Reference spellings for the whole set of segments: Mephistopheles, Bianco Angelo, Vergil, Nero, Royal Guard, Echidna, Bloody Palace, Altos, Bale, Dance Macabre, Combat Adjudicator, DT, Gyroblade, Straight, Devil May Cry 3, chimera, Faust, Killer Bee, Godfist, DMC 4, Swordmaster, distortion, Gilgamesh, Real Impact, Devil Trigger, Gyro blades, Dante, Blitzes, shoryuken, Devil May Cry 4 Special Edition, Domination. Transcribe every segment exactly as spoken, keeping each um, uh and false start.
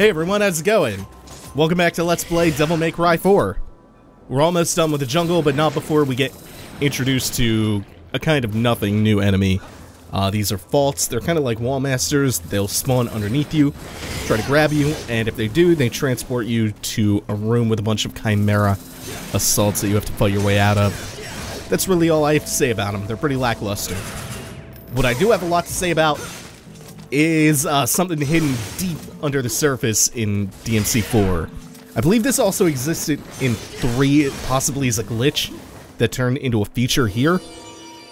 Hey everyone, how's it going? Welcome back to Let's Play Devil May Cry four. We're almost done with the jungle, but not before we get introduced to a kind of nothing new enemy. Uh, these are faults. They're kind of like wall masters. They'll spawn underneath you, try to grab you, and if they do, they transport you to a room with a bunch of chimera assaults that you have to fight your way out of. That's really all I have to say about them. They're pretty lackluster. What I do have a lot to say about is uh, something hidden deep under the surface in D M C four. I believe this also existed in three, possibly as a glitch that turned into a feature here.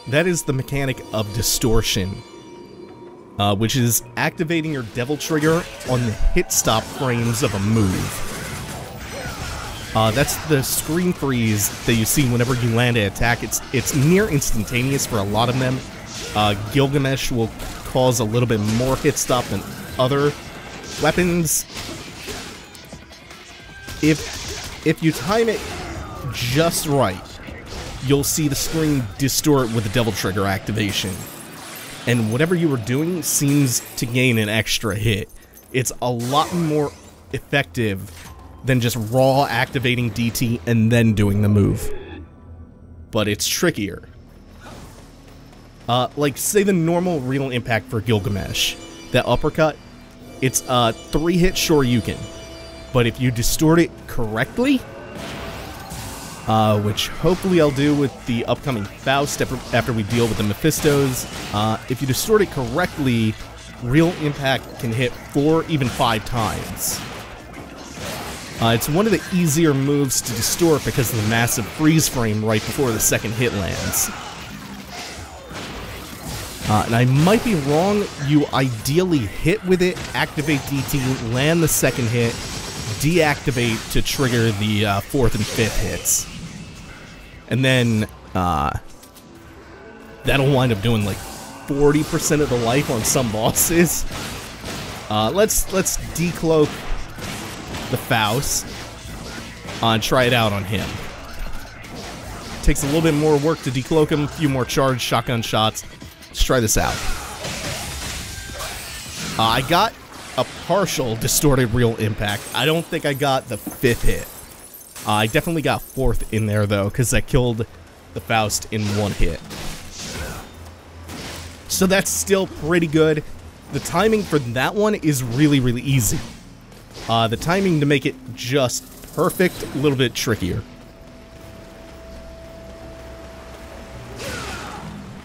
That is the mechanic of distortion, uh, which is activating your Devil Trigger on the hit stop frames of a move. Uh, that's the screen freeze that you see whenever you land an attack. It's, it's near instantaneous for a lot of them. Uh, Gilgamesh will cause a little bit more hit stop than other weapons. If, if you time it just right, you'll see the screen distort with the Devil Trigger activation. And whatever you were doing seems to gain an extra hit. It's a lot more effective than just raw activating D T and then doing the move. But it's trickier. Uh, like, say the normal Real Impact for Gilgamesh. That uppercut, it's a uh, three-hit shoryuken. But if you distort it correctly, uh, which hopefully I'll do with the upcoming Faust after we deal with the Mephistos, uh, if you distort it correctly, Real Impact can hit four, even five times. Uh, it's one of the easier moves to distort because of the massive freeze frame right before the second hit lands. Uh, and I might be wrong, you ideally hit with it, activate D T, land the second hit, deactivate to trigger the uh, fourth and fifth hits. And then, uh, that'll wind up doing like forty percent of the life on some bosses. Uh, let's, let's decloak the Faust uh, and try it out on him. Takes a little bit more work to decloak him, a few more charged shotgun shots. Let's try this out. Uh, I got a partial distorted Real Impact. I don't think I got the fifth hit. Uh, I definitely got fourth in there, though, because I killed the Faust in one hit. So that's still pretty good. The timing for that one is really, really easy. Uh, the timing to make it just perfect, a little bit trickier.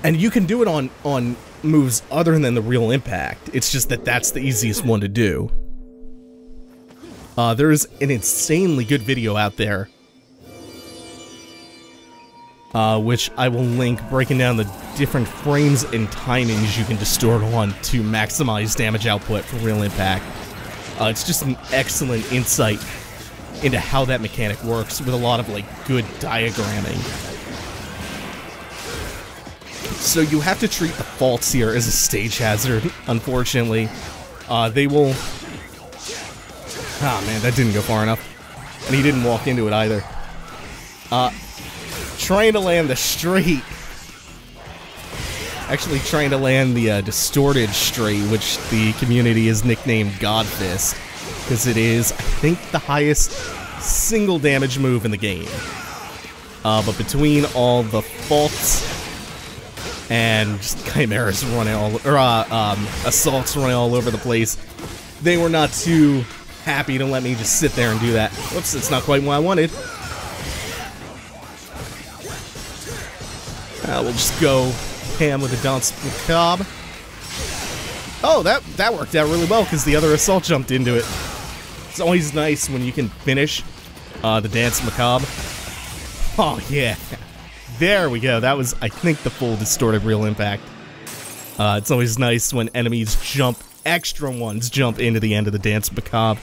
And you can do it on, on moves other than the Real Impact. It's just that that's the easiest one to do. Uh, there's an insanely good video out there, uh, which I will link, breaking down the different frames and timings you can distort on to maximize damage output for Real Impact. Uh, it's just an excellent insight into how that mechanic works with a lot of like good diagramming. So you have to treat the faults here as a stage hazard, unfortunately. Uh, they will... Ah, man, that didn't go far enough. And he didn't walk into it either. Uh, trying to land the straight. Actually, trying to land the uh, distorted straight, which the community is nicknamed Godfist, because it is, I think, the highest single damage move in the game. Uh, but between all the faults and just chimeras running all, or uh, um, assaults running all over the place, they were not too happy to let me just sit there and do that. Whoops, it's not quite what I wanted. Uh, we'll just go ham with the Dance Macabre. Oh, that that worked out really well because the other assault jumped into it. It's always nice when you can finish uh, the Dance Macabre. Oh yeah. There we go. That was, I think, the full distorted Real Impact. Uh, it's always nice when enemies jump, extra ones jump into the end of the Dance Macabre.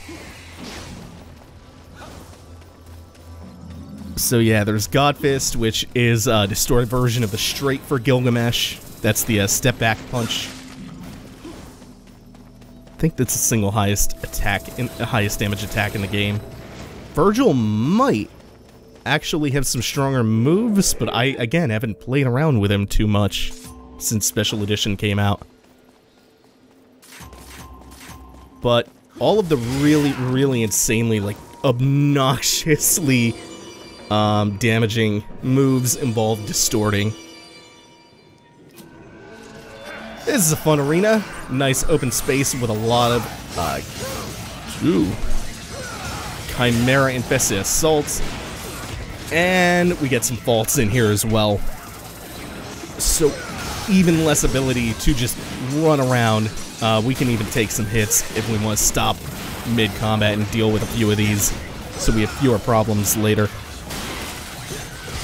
So yeah, there's Godfist, which is a distorted version of the straight for Gilgamesh. That's the uh, step back punch. I think that's the single highest attack, in, uh, highest damage attack in the game. Vergil might actually have some stronger moves, but I, again, haven't played around with him too much since Special Edition came out. But all of the really, really insanely, like, obnoxiously um, damaging moves involve distorting. This is a fun arena. Nice open space with a lot of, uh, ooh, chimera infested assaults. And we get some faults in here as well. So even less ability to just run around. Uh, we can even take some hits if we want to stop mid-combat and deal with a few of these so we have fewer problems later.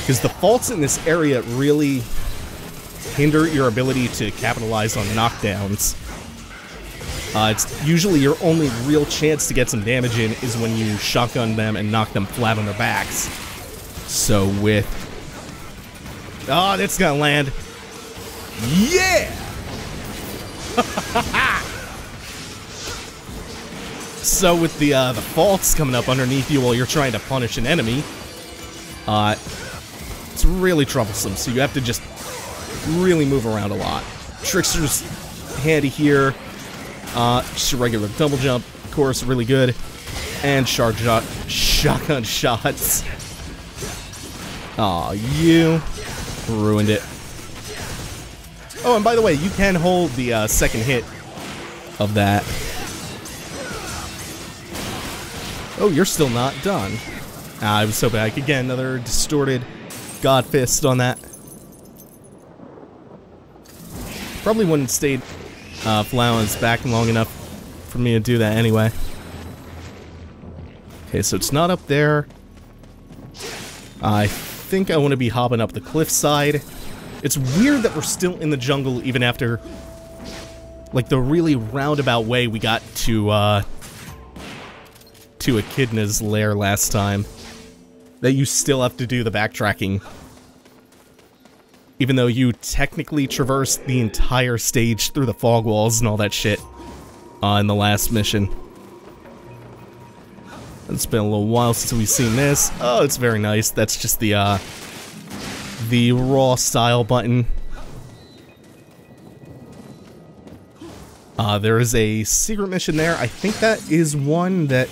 Because the faults in this area really hinder your ability to capitalize on knockdowns. Uh, it's usually your only real chance to get some damage in is when you shotgun them and knock them flat on their backs. So with... oh, that's gonna land. Yeah! So with the, uh, the faults coming up underneath you while you're trying to punish an enemy, uh, it's really troublesome, so you have to just really move around a lot. Trickster's handy here. Uh, just a regular double jump, of course, really good. And shark shot, shotgun shots. Aw, you ruined it. Oh, and by the way, you can hold the uh, second hit of that. Oh, you're still not done. Ah, I was hoping I could get another distorted Godfist on that. Probably wouldn't stay uh, Flowen's back long enough for me to do that anyway. Okay, so it's not up there. I think I want to be hopping up the cliffside. It's weird that we're still in the jungle even after, like, the really roundabout way we got to, uh, to Echidna's lair last time. That you still have to do the backtracking. Even though you technically traversed the entire stage through the fog walls and all that shit on the last mission. It's been a little while since we've seen this. Oh, it's very nice. That's just the, uh, the raw style button. Uh, there is a secret mission there. I think that is one that...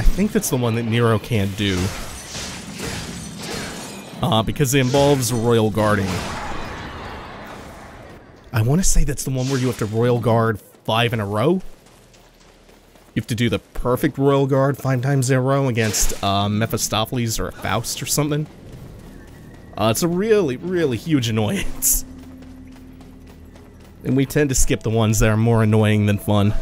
I think that's the one that Nero can't do. Uh, because it involves Royal Guarding. I want to say that's the one where you have to Royal Guard five in a row. You have to do the perfect Royal Guard five times in a row against uh, Mephistopheles or Faust or something. Uh, it's a really, really huge annoyance. And we tend to skip the ones that are more annoying than fun.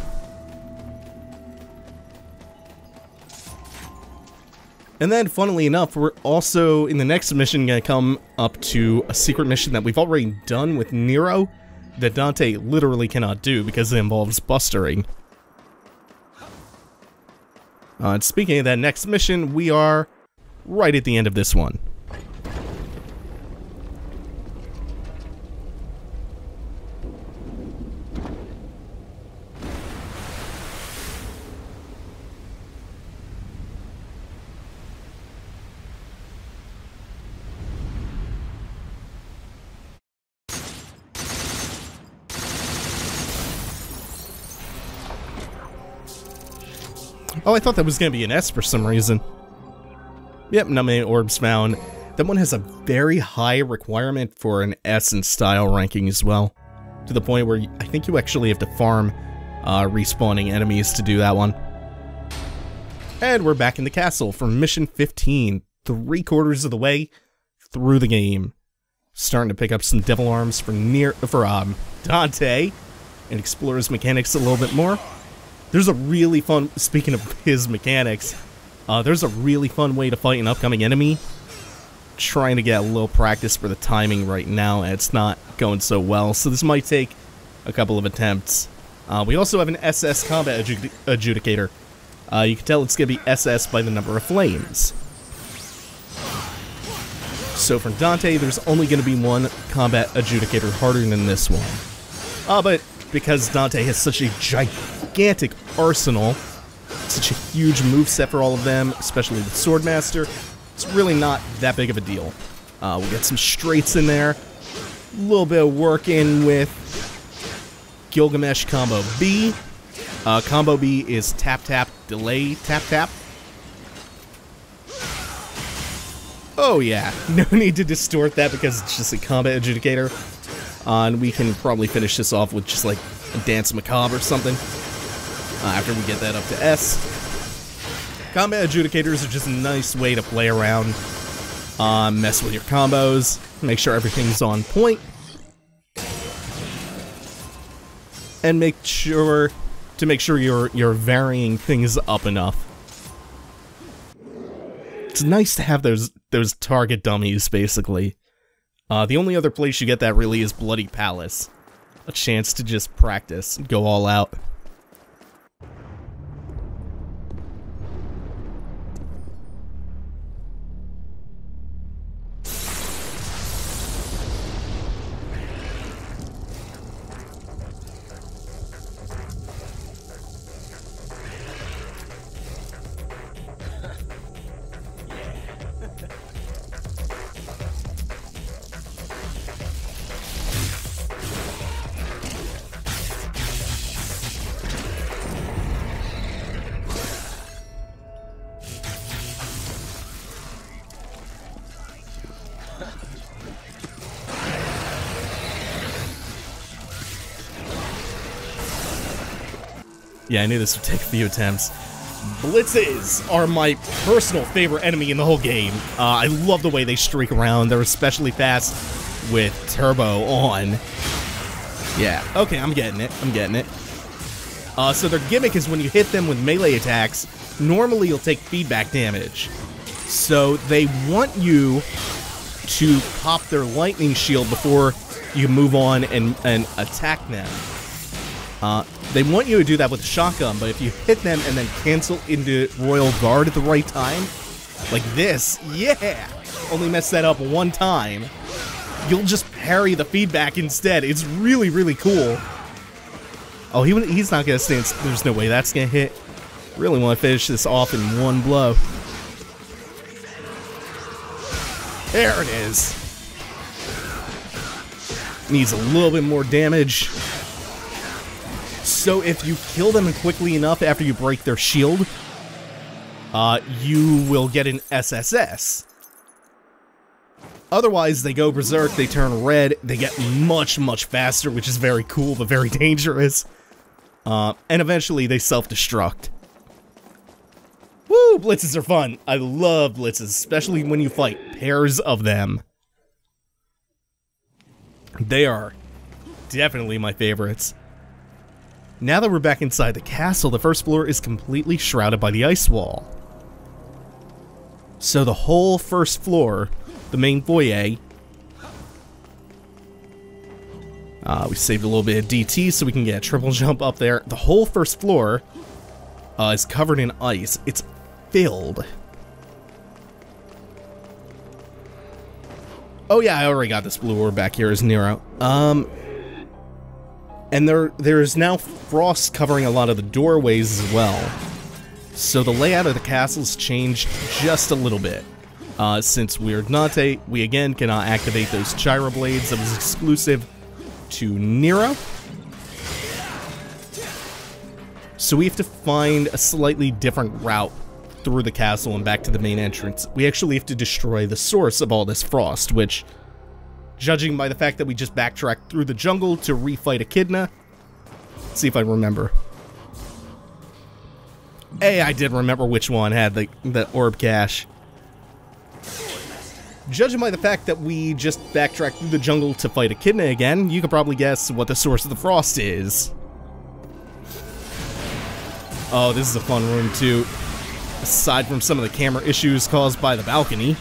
And then, funnily enough, we're also, in the next mission, gonna come up to a secret mission that we've already done with Nero, that Dante literally cannot do because it involves bustering. Uh, and speaking of that next mission, we are right at the end of this one. Oh, I thought that was going to be an S for some reason. Yep, not many orbs found. That one has a very high requirement for an S in style ranking as well. To the point where I think you actually have to farm uh, respawning enemies to do that one. And we're back in the castle for mission fifteen. Three quarters of the way through the game. Starting to pick up some devil arms for, near, for um, Dante. And explore his mechanics a little bit more. There's a really fun, speaking of his mechanics, uh, there's a really fun way to fight an upcoming enemy. Trying to get a little practice for the timing right now, and it's not going so well, so this might take a couple of attempts. Uh, we also have an S S Combat adjudi- Adjudicator. Uh, you can tell it's going to be S S by the number of flames. So for Dante, there's only going to be one Combat Adjudicator harder than this one. Uh, but because Dante has such a gigantic... gigantic arsenal, such a huge moveset for all of them, especially with Swordmaster, it's really not that big of a deal. Uh, we got some straights in there, a little bit of work in with Gilgamesh Combo B, Uh, combo B is tap, tap, delay, tap, tap. Oh yeah, no need to distort that because it's just a combat adjudicator. Uh, and we can probably finish this off with just like a Dance Macabre or something. Uh, after we get that up to S. Combat adjudicators are just a nice way to play around. Uh, mess with your combos, make sure everything's on point. And make sure to make sure you're you're varying things up enough. It's nice to have those those target dummies, basically. Uh, the only other place you get that really is Bloody Palace. A chance to just practice and go all out. Yeah, I knew this would take a few attempts. Blitzes are my personal favorite enemy in the whole game. Uh, I love the way they streak around. They're especially fast with turbo on. Yeah, okay, I'm getting it. I'm getting it. Uh, so their gimmick is when you hit them with melee attacks, normally you'll take feedback damage. So they want you to pop their lightning shield before you move on and, and attack them. Uh, they want you to do that with a shotgun, but if you hit them and then cancel into Royal Guard at the right time, like this, yeah! Only mess that up one time. You'll just parry the feedback instead. It's really, really cool. Oh, he he's not gonna stand. There's no way that's gonna hit. Really want to finish this off in one blow. There it is. Needs a little bit more damage. So if you kill them quickly enough after you break their shield, uh, you will get an S S S. Otherwise, they go berserk, they turn red, they get much, much faster, which is very cool, but very dangerous. Uh, and eventually, they self-destruct. Woo! Blitzes are fun. I love blitzes, especially when you fight pairs of them. They are definitely my favorites. Now that we're back inside the castle, the first floor is completely shrouded by the ice wall. So the whole first floor, the main foyer... Uh, we saved a little bit of D T so we can get a triple jump up there. The whole first floor uh, is covered in ice. It's filled. Oh yeah, I already got this blue orb back here as Nero. Um... And there, there is now frost covering a lot of the doorways as well. So the layout of the castle's changed just a little bit. Uh, since we're Dante, we again cannot activate those gyro blades that was exclusive to Nero. So we have to find a slightly different route through the castle and back to the main entrance. We actually have to destroy the source of all this frost, which... Judging by the fact that we just backtracked through the jungle to refight Echidna. Let's see if I remember. Hey, I did remember which one had the, the orb cache. Judging by the fact that we just backtracked through the jungle to fight Echidna again, you can probably guess what the source of the frost is. Oh, this is a fun room too. Aside from some of the camera issues caused by the balcony.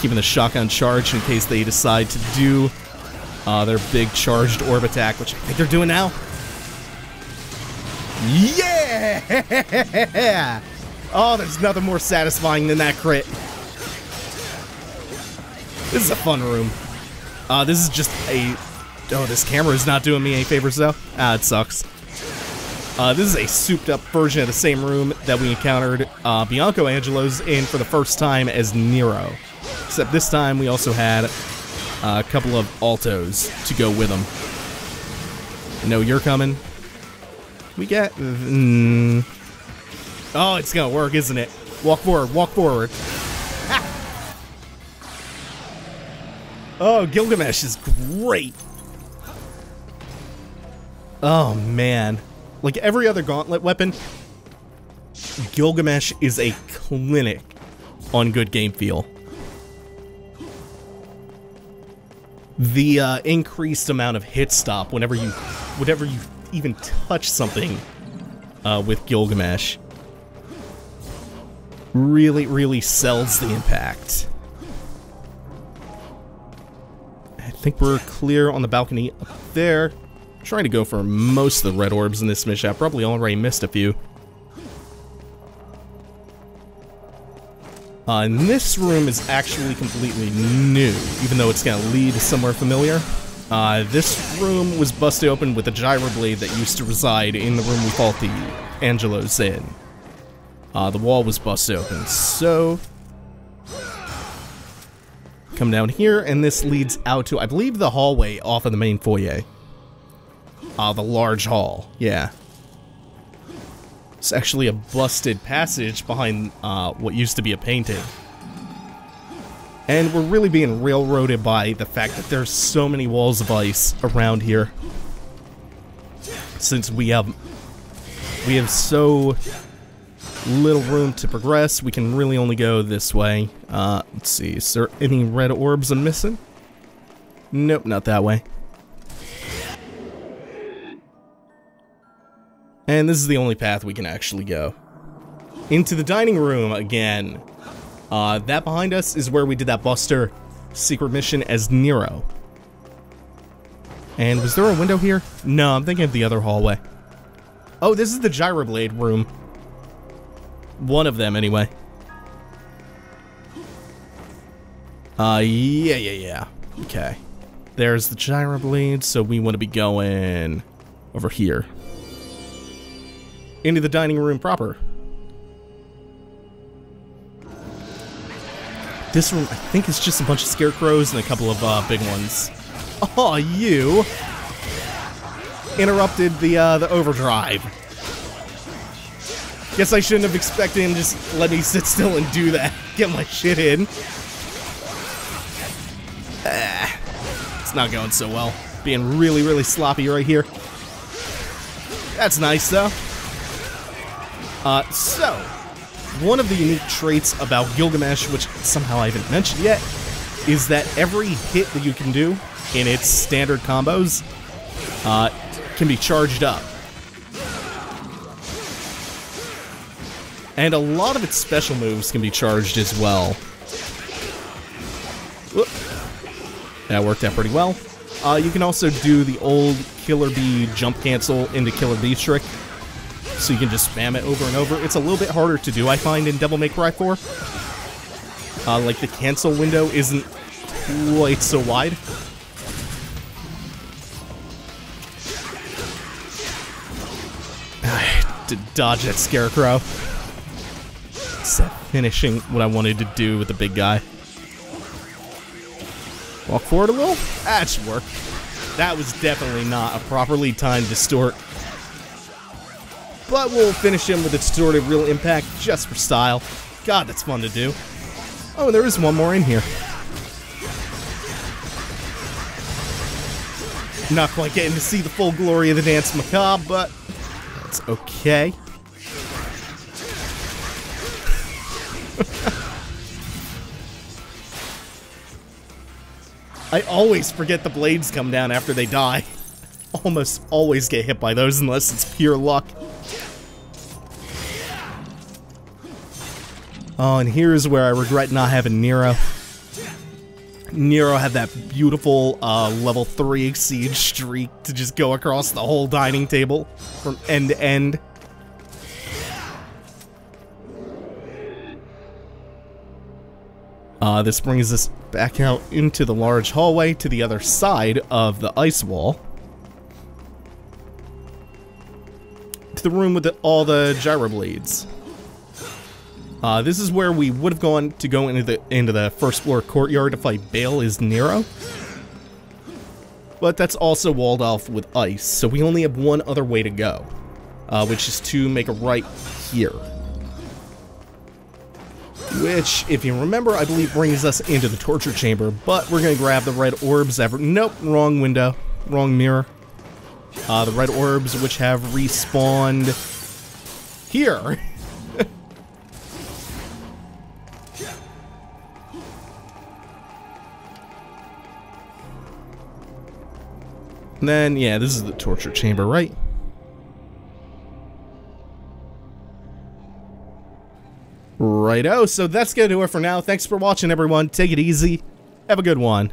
Keeping the shotgun charged in case they decide to do uh, their big charged orb attack, which I think they're doing now. Yeah! Oh, there's nothing more satisfying than that crit. This is a fun room. Uh, this is just a... Oh, this camera is not doing me any favors, though. Ah, it sucks. Uh, this is a souped-up version of the same room that we encountered uh, Bianco Angelo's in for the first time as Nero. Except this time we also had uh, a couple of Altos to go with them. I know you're coming. we get... Mm. Oh, it's gonna work, isn't it? Walk forward, walk forward. Ha! Oh, Gilgamesh is great. Oh, man. Like every other gauntlet weapon, Gilgamesh is a clinic on good game feel. The uh, increased amount of hit stop whenever you, whenever you even touch something uh, with Gilgamesh really, really sells the impact. I think we're clear on the balcony up there. I'm trying to go for most of the red orbs in this mission. I probably already missed a few. Uh, and this room is actually completely new, even though it's going to lead somewhere familiar. Uh, this room was busted open with a gyro blade that used to reside in the room we fought the Angelos in. Uh, the wall was busted open, so... Come down here, and this leads out to, I believe, the hallway off of the main foyer. Uh, the large hall, yeah. It's actually a busted passage behind uh, what used to be a painting. And we're really being railroaded by the fact that there's so many walls of ice around here. Since we have, we have so little room to progress, we can really only go this way. Uh, let's see, is there any red orbs I'm missing? Nope, not that way. And this is the only path we can actually go. Into the dining room again. Uh, that behind us is where we did that Buster secret mission as Nero. And was there a window here? No, I'm thinking of the other hallway. Oh, this is the Gyroblade room. One of them, anyway. Uh, yeah, yeah, yeah. Okay. There's the Gyroblade, so we want to be going over here. Into the dining room proper. This room, I think, is just a bunch of scarecrows and a couple of uh, big ones. Oh, you interrupted the uh, the overdrive. Guess I shouldn't have expected him to just let me sit still and do that. Get my shit in. Ah, it's not going so well. Being really, really sloppy right here. That's nice though. Uh, so, one of the unique traits about Gilgamesh, which somehow I haven't mentioned yet, is that every hit that you can do in its standard combos uh, can be charged up. And a lot of its special moves can be charged as well. Whoop. That worked out pretty well. Uh, you can also do the old Killer Bee jump cancel into Killer Bee trick. So you can just spam it over and over. It's a little bit harder to do, I find, in Devil May Cry four. Uh, like, the cancel window isn't quite so wide. To dodge that scarecrow. Except finishing what I wanted to do with the big guy. Walk forward a little. That should work. That was definitely not a properly timed distort. But we'll finish him with a distorted Real Impact just for style. God, that's fun to do. Oh, and there is one more in here. Not quite getting to see the full glory of the Dance Macabre, but that's okay. I always forget the blades come down after they die. Almost always get hit by those unless it's pure luck. Oh, and here's where I regret not having Nero. Nero had that beautiful uh, level three siege streak to just go across the whole dining table from end to end. Uh, this brings us back out into the large hallway to the other side of the ice wall. To the room with the, all the gyro blades. Uh, this is where we would have gone to go into the into the first floor courtyard to fight Bale is Nero. But that's also walled off with ice, so we only have one other way to go. uh, which is to make a right here. Which, if you remember, I believe brings us into the torture chamber, but we're going to grab the red orbs ever- nope, wrong window, wrong mirror. Uh, the red orbs, which have respawned here. And then, yeah, this is the torture chamber, right? Righto, so that's going to do it for now. Thanks for watching, everyone. Take it easy. Have a good one.